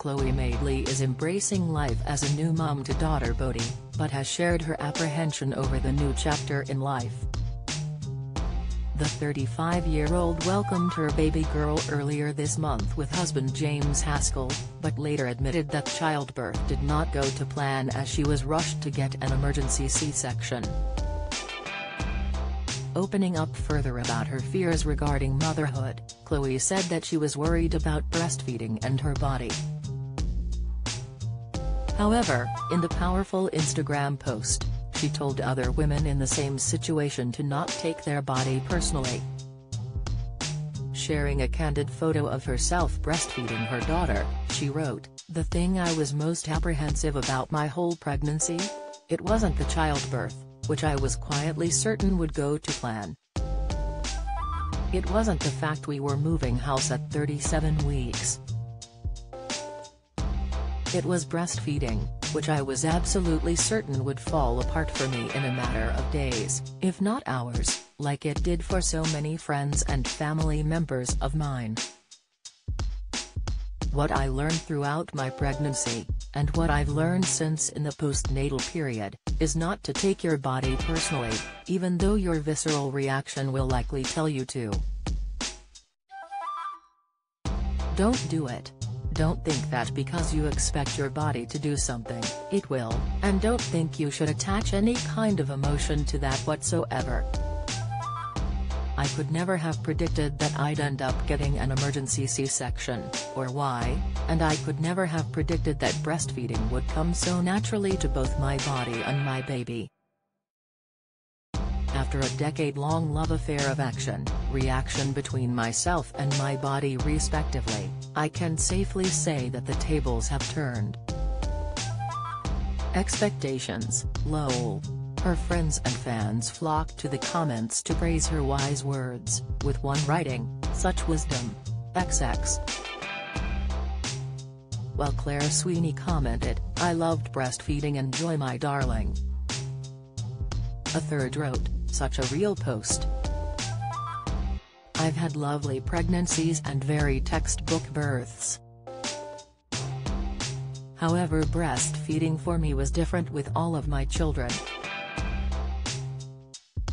Chloe Madeley is embracing life as a new mom to daughter Bodhi, but has shared her apprehension over the new chapter in life. The 35-year-old welcomed her baby girl earlier this month with husband James Haskell, but later admitted that childbirth did not go to plan as she was rushed to get an emergency C-section. Opening up further about her fears regarding motherhood, Chloe said that she was worried about breastfeeding and her body. However, in the powerful Instagram post, she told other women in the same situation to not take their body personally. Sharing a candid photo of herself breastfeeding her daughter, she wrote, "The thing I was most apprehensive about my whole pregnancy? It wasn't the childbirth, which I was quietly certain would go to plan. It wasn't the fact we were moving house at 37 weeks. It was breastfeeding, which I was absolutely certain would fall apart for me in a matter of days, if not hours, like it did for so many friends and family members of mine. What I learned throughout my pregnancy, and what I've learned since in the postnatal period, is not to take your body personally, even though your visceral reaction will likely tell you to. Don't do it. Don't think that because you expect your body to do something, it will, and don't think you should attach any kind of emotion to that whatsoever. I could never have predicted that I'd end up getting an emergency C-section, or why, and I could never have predicted that breastfeeding would come so naturally to both my body and my baby." After a decade-long love affair of action, reaction between myself and my body respectively, I can safely say that the tables have turned. Expectations, lol. Her friends and fans flocked to the comments to praise her wise words, with one writing, "Such wisdom. XX." While Claire Sweeney commented, "I loved breastfeeding and joy my darling." A third wrote, "Such a real post. I've had lovely pregnancies and very textbook births. However, breastfeeding for me was different with all of my children.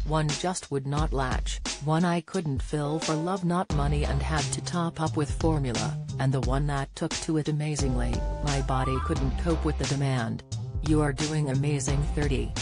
One just would not latch, one I couldn't fill for love not money and had to top up with formula, and the one that took to it amazingly, my body couldn't cope with the demand. You are doing amazing 30.